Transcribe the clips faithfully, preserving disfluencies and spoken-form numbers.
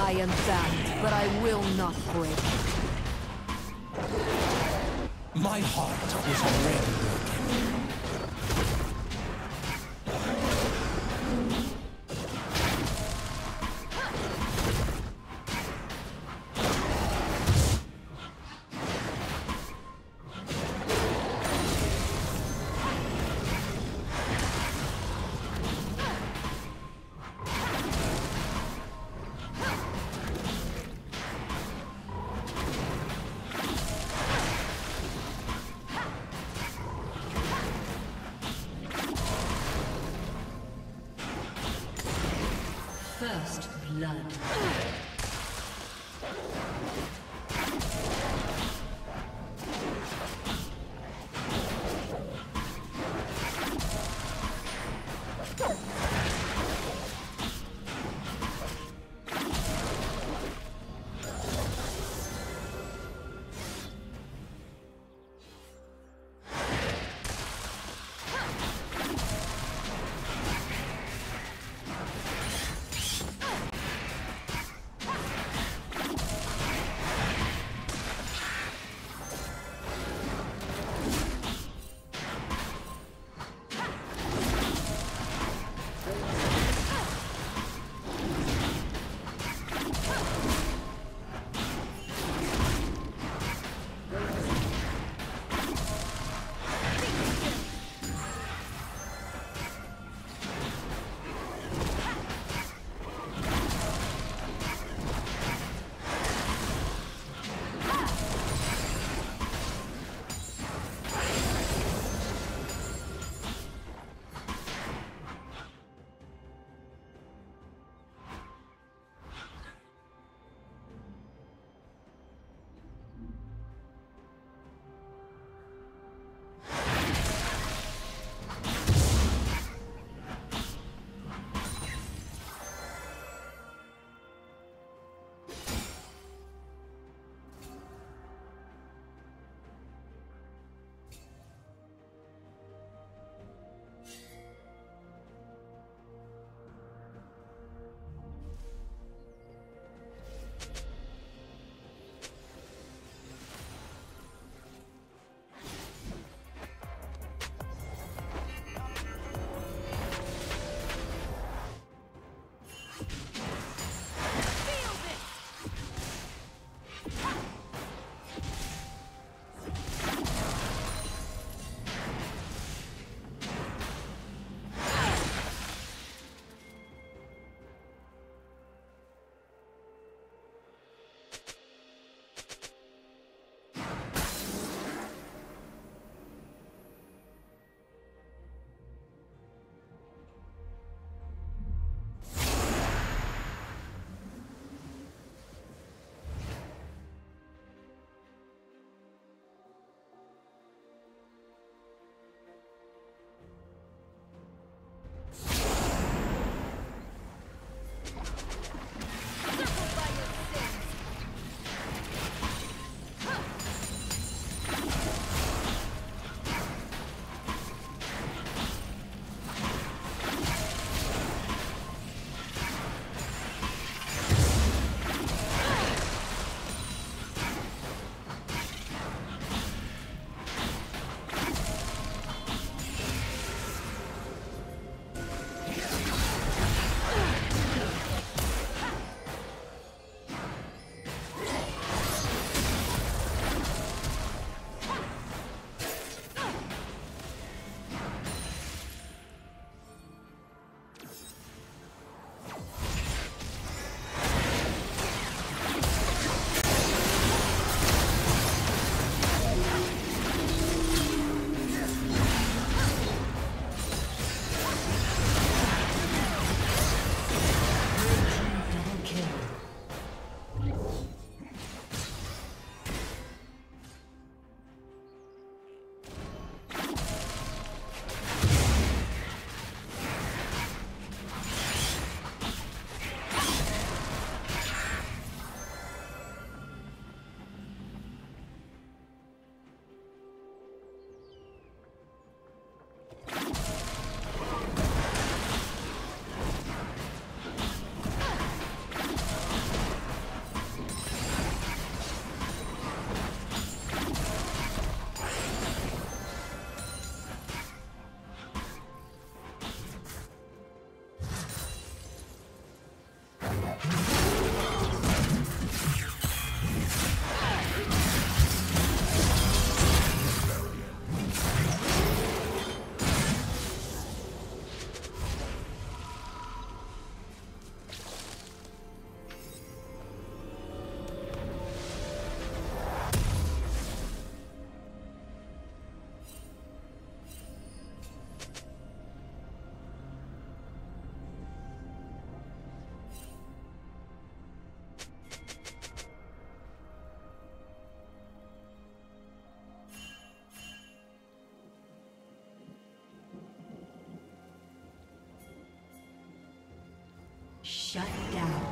I am bound, but I will not break. My heart is already first blood. Shut down.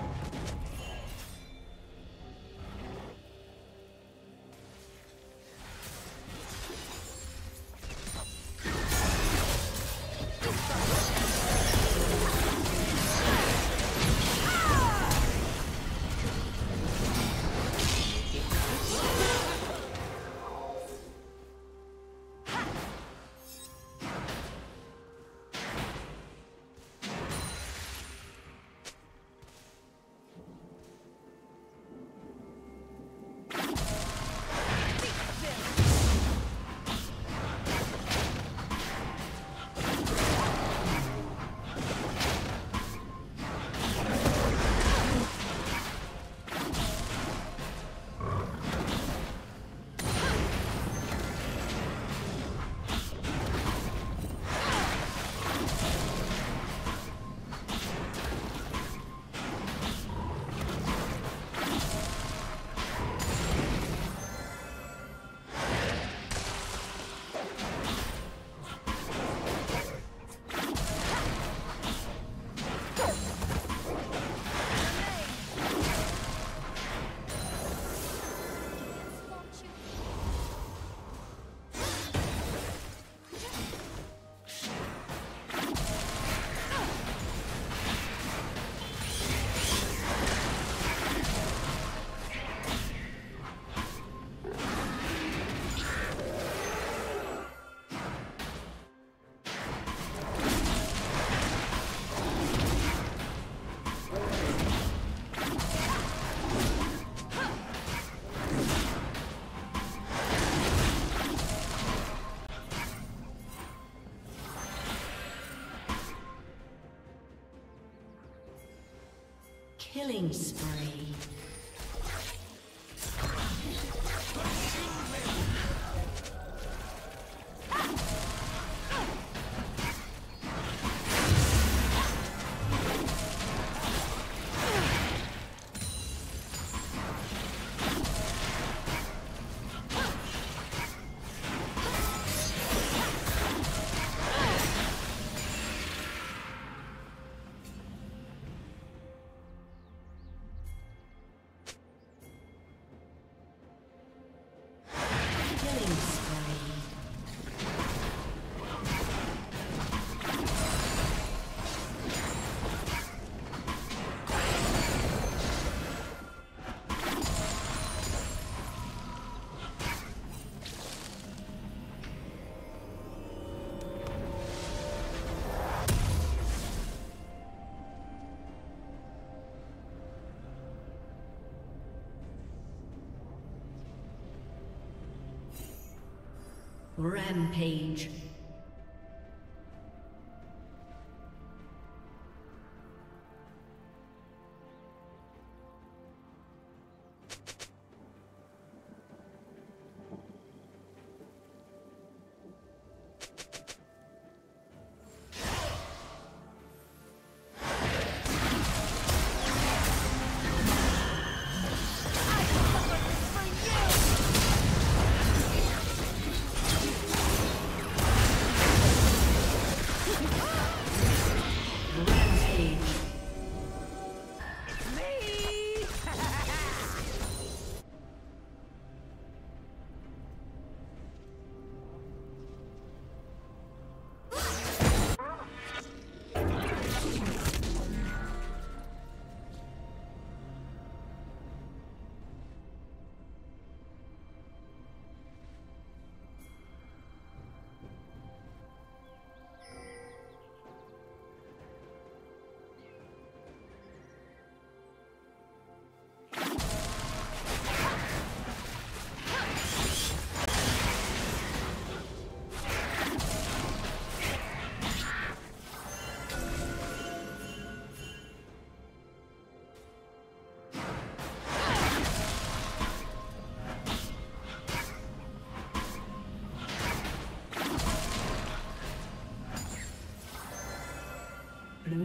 Killing spree. Rampage. You Blue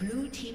Blue team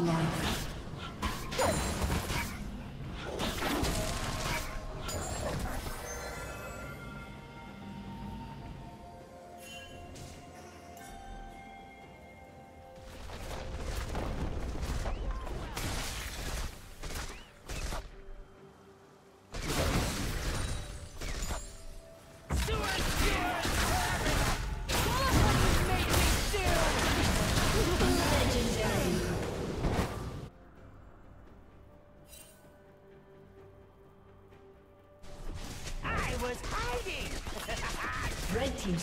Life. Red team's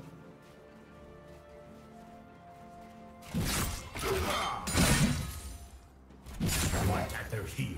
What at their heels?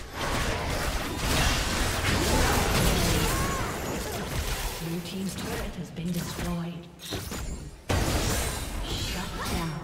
Blue team's turret has been destroyed. Shut down.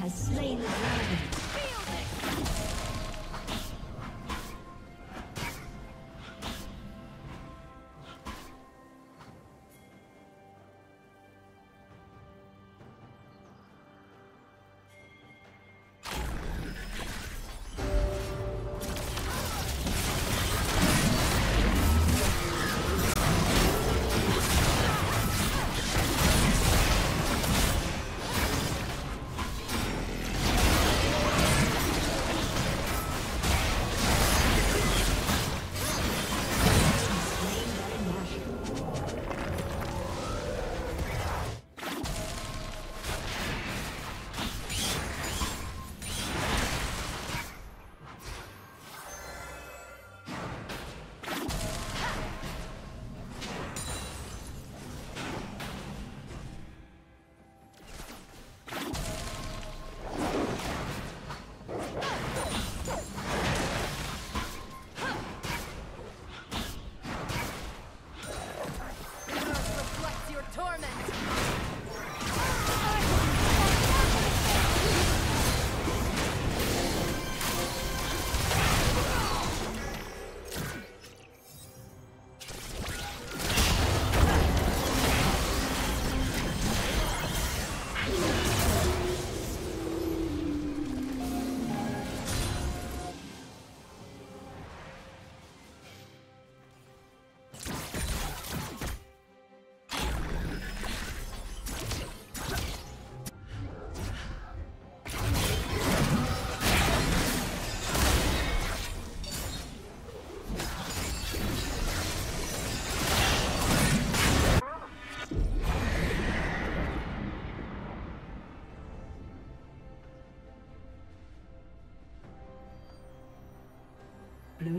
Has slain the dragon. Blue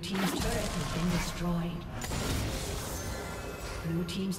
team's turret has been destroyed. Blue team's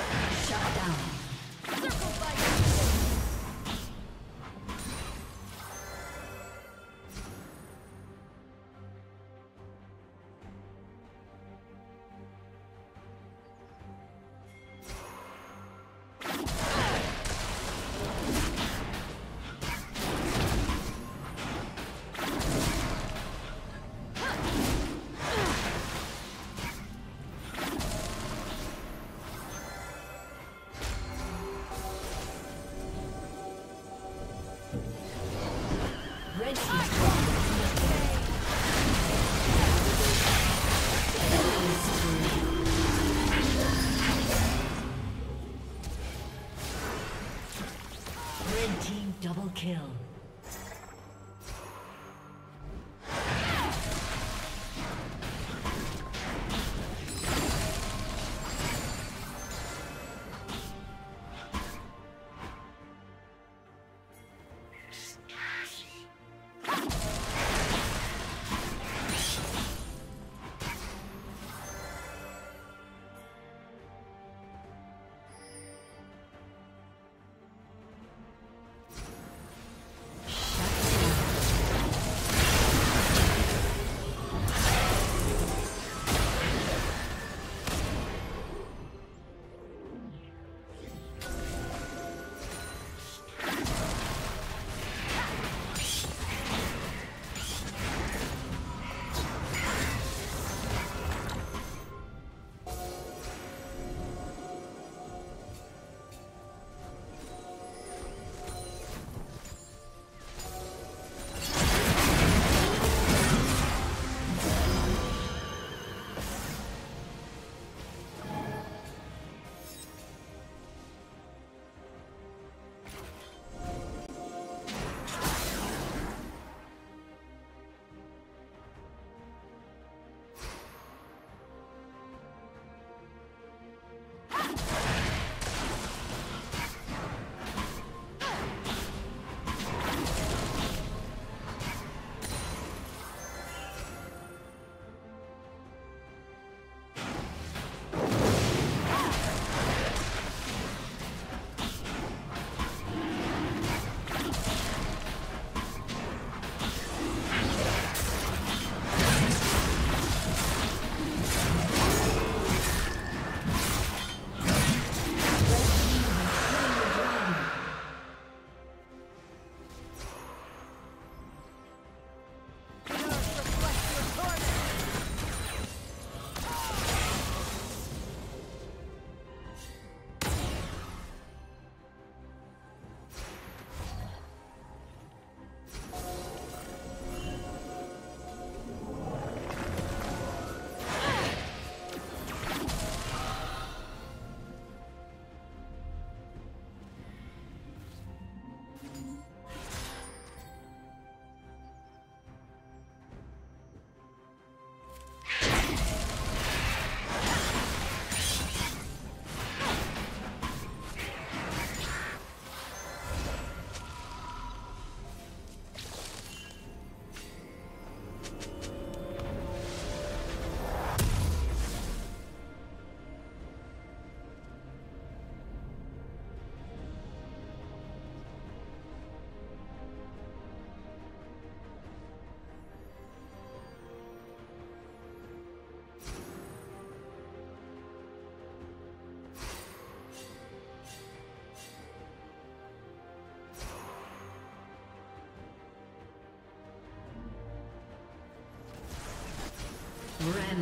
Shut down. kill.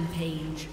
Rampage.